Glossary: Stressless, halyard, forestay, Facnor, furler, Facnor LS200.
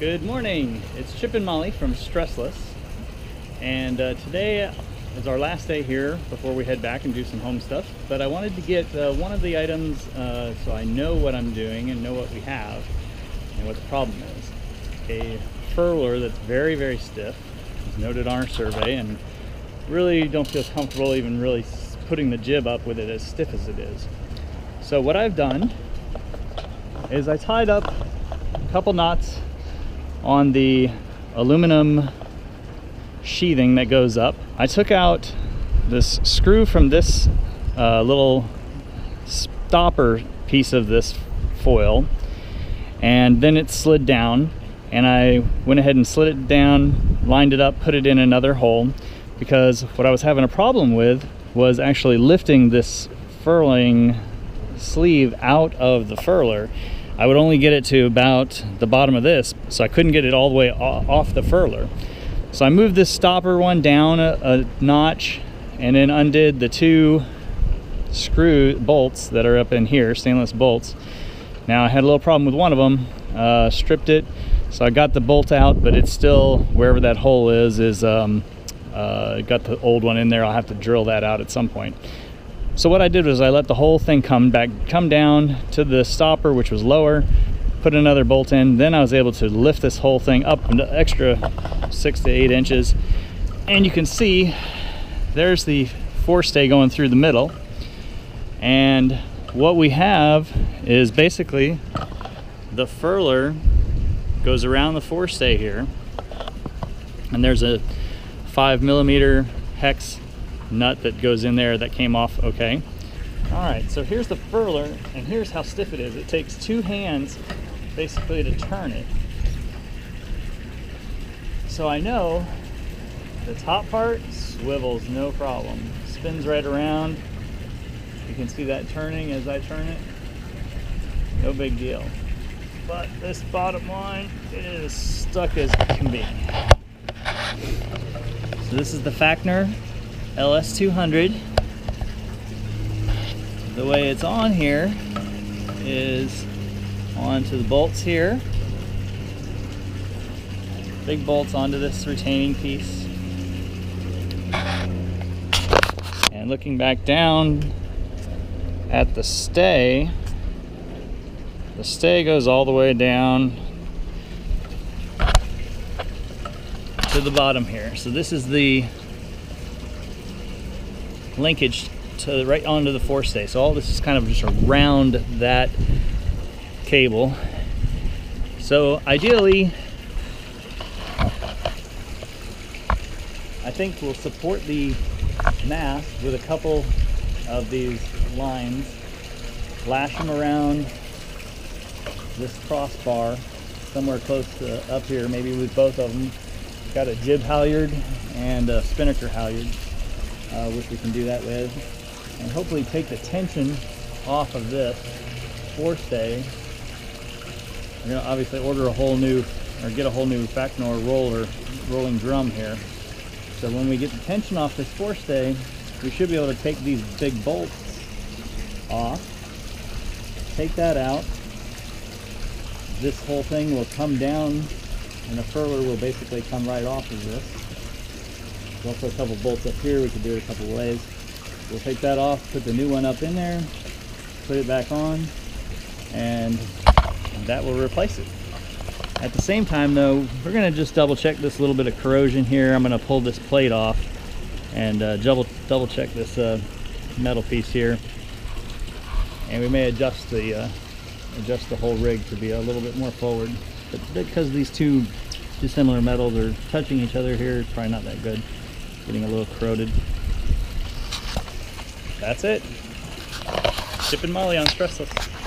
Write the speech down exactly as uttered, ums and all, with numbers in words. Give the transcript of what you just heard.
Good morning, it's Chip and Molly from Stressless, and uh, today is our last day here before we head back and do some home stuff. But I wanted to get uh, one of the items uh, so I know what I'm doing and know what we have and what the problem is. A furler that's very, very stiff, as noted on our survey, and really don't feel comfortable even really putting the jib up with it as stiff as it is. So what I've done is I tied up a couple knots on the aluminum sheathing that goes up. I took out this screw from this uh, little stopper piece of this foil, and then it slid down, and I went ahead and slid it down, lined it up, put it in another hole, because what I was having a problem with was actually lifting this furling sleeve out of the furler. I would only get it to about the bottom of this, so I couldn't get it all the way off the furler. So I moved this stopper one down a, a notch, and then undid the two screw bolts that are up in here, stainless bolts. Now I had a little problem with one of them, uh, stripped it, so I got the bolt out, but it's still, wherever that hole is, is um, uh, got the old one in there. I'll have to drill that out at some point. So what I did was I let the whole thing come back, come down to the stopper, which was lower, put another bolt in, then I was able to lift this whole thing up an extra six to eight inches. And you can see there's the forestay going through the middle. And what we have is basically the furler goes around the forestay here. And there's a five millimeter hex nut that goes in there that came off okay. Alright, so here's the furler, and here's how stiff it is. It takes two hands basically to turn it. So I know the top part swivels no problem. Spins right around. You can see that turning as I turn it. No big deal. But this bottom line, it is stuck as it can be. So this is the Facnor L S two hundred. The way it's on here is onto the bolts here. Big bolts onto this retaining piece. And looking back down at the stay, the stay goes all the way down to the bottom here. So this is the linkage to right onto the forestay. So all this is kind of just around that cable. So ideally, I think we'll support the mast with a couple of these lines, lash them around this crossbar somewhere close to up here, maybe with both of them. Got a jib halyard and a spinnaker halyard. Uh, which we can do that with, and hopefully take the tension off of this forestay. We're going to obviously order a whole new, or get a whole new Facnor roller, rolling drum here. So when we get the tension off this forestay, we should be able to take these big bolts off, take that out. This whole thing will come down, and the furler will basically come right off of this. We'll put a couple bolts up here. We could do it a couple ways. We'll take that off, put the new one up in there, put it back on, and that will replace it. At the same time though, we're gonna just double check this little bit of corrosion here. I'm gonna pull this plate off and uh, double, double check this uh, metal piece here. And we may adjust the, uh, adjust the whole rig to be a little bit more forward. But because these two dissimilar metals are touching each other here, it's probably not that good. Getting a little corroded. That's it. Chip and Molly on Stressless.